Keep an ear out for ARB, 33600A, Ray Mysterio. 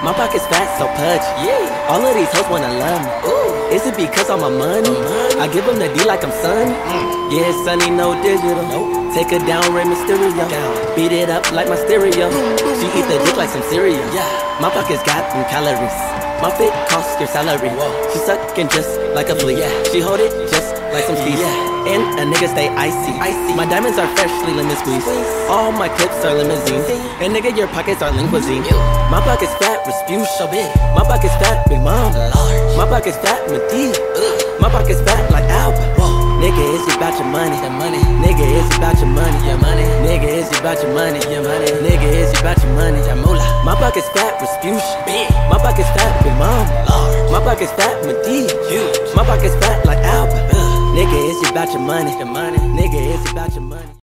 My pocket's fat, so pudge. Yeah. All of these hoes wanna love me. Ooh. Is it because I'm a money? I give them the D like I'm Sunny. Yeah, Sunny, no digital. Nope. Take her down, Ray Mysterio. Down. Beat it up like my stereo. She eat the dick like some cereal. Yeah. My pocket's got some calories. My fit costs your salary. Whoa. She suckin' just like a flea. Yeah. She hold it just like some steez. Yeah. And a nigga stay icy. My diamonds are freshly lemon squeezed. All my clips are limousine. And nigga, your pockets are lean cuisine. My pocket's fat, refuse so big. My pocket's fat, big mom. Large. My pocket's fat, Matee. My pocket's fat like Alba. Whoa. Nigga, it's about your money. The money. Nigga, it's about your money. Your money. Nigga, it's about your money. Your money. Nigga, it's about your money. Your moolah. My pocket's fat, refuse big. My pocket's fat, big mom. Large. My pocket's fat, Matee. My pocket's fat like Alba. Nigga, it's about your money. Nigga, it's about your money.